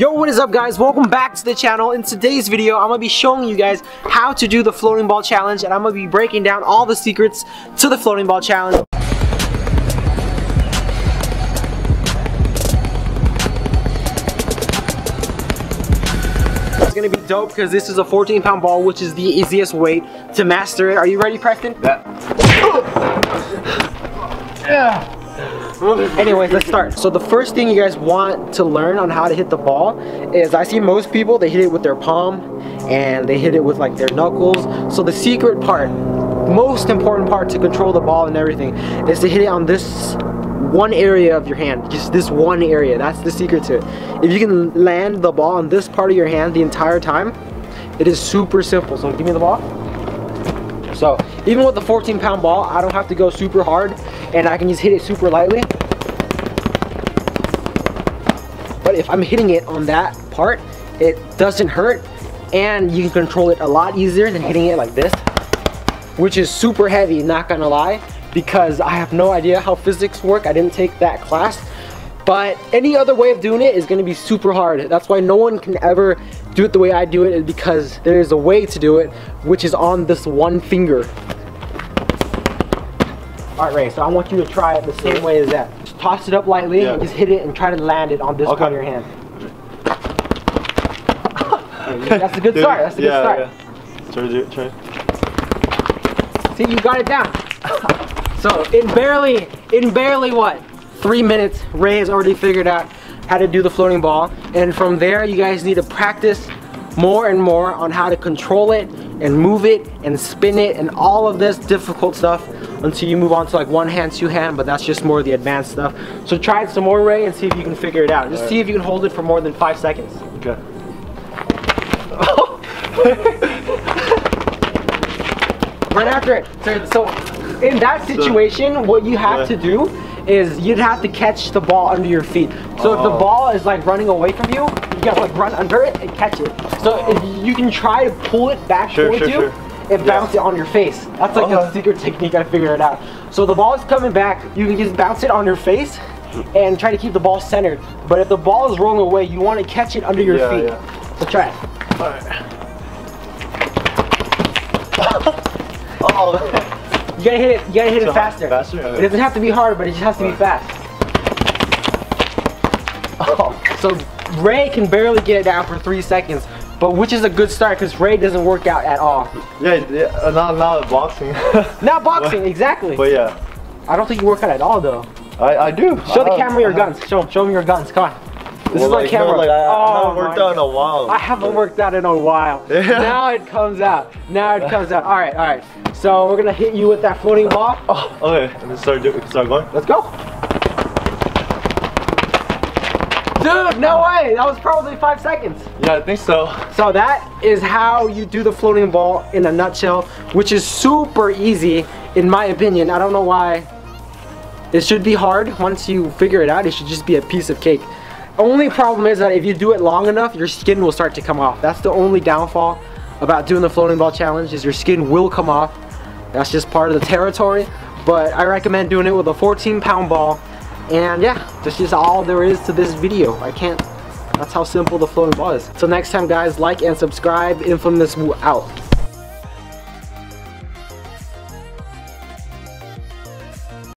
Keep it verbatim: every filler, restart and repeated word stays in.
Yo, what is up guys, welcome back to the channel. In today's video I'm gonna be showing you guys how to do the floating ball challenge, and I'm gonna be breaking down all the secrets to the floating ball challenge. It's gonna be dope because this is a fourteen pound ball, which is the easiest way to master it. Are you ready, Preston? Yeah. Yeah. Anyway, let's start. So the first thing you guys want to learn on how to hit the ball is, I see most people, they hit it with their palm and they hit it with like their knuckles. So the secret part, most important part to control the ball and everything, is to hit it on this one area of your hand. Just this one area. That's the secret to it. If you can land the ball on this part of your hand the entire time, it is super simple. So give me the ball. So even with the fourteen pound ball, I don't have to go super hard, and I can just hit it super lightly. But if I'm hitting it on that part, it doesn't hurt, and you can control it a lot easier than hitting it like this, which is super heavy, not gonna lie, because I have no idea how physics work. I didn't take that class. But any other way of doing it is gonna be super hard. That's why no one can ever do it the way I do it, because there is a way to do it, which is on this one finger. All right, Ray, so I want you to try it the same way as that. Just toss it up lightly, yeah, and just hit it and try to land it on this okay. part of your hand. That's a good Dude, start, that's a yeah, good start. Yeah. Try, try. See, you got it down. So in barely, in barely what? three minutes, Ray has already figured out how to do the floating ball, and from there you guys need to practice more and more on how to control it and move it and spin it and all of this difficult stuff until you move on to like one hand, two hand, but that's just more of the advanced stuff. So try it some more, Ray, and see if you can figure it out. Just right. See if you can hold it for more than five seconds. Okay. Right after it. So, so in that situation, what you have yeah. to do is you'd have to catch the ball under your feet. So oh. if the ball is like running away from you, you gotta like run under it and catch it. So if you can try to pull it back sure, towards sure, you sure. and bounce yeah. it on your face. That's like uh-huh. a secret technique, I figured it out. So the ball is coming back, you can just bounce it on your face and try to keep the ball centered. But if the ball is rolling away, you want to catch it under your yeah, feet. Yeah. So try it. All right. Oh. You gotta hit it, you gotta hit so it faster. faster? Yeah. It doesn't have to be hard, but it just has to be fast. Oh, so Ray can barely get it down for three seconds, but which is a good start because Ray doesn't work out at all. Yeah, yeah not, not boxing. Not boxing, but, exactly. But yeah. I don't think you work out at all though. I, I do. Show I the camera your guns. Show, show them your guns, come on. This well, is my like, camera. No, like, I, oh, I haven't worked out in a while. I haven't worked out in a while. Yeah. Now it comes out. Now it comes out. All right, all right. So we're gonna hit you with that floating ball. Oh, okay. And then start doing. Start going. Let's go. Dude, no way. That was probably five seconds. Yeah, I think so. So that is how you do the floating ball in a nutshell, which is super easy, in my opinion. I don't know why. It should be hard. Once you figure it out, it should just be a piece of cake. Only problem is that if you do it long enough, your skin will start to come off. That's the only downfall about doing the floating ball challenge, is your skin will come off. That's just part of the territory, but I recommend doing it with a fourteen pound ball. And yeah, that's just all there is to this video. I can't, that's how simple the floating ball is. So next time guys, like and subscribe. Infamous Wu out.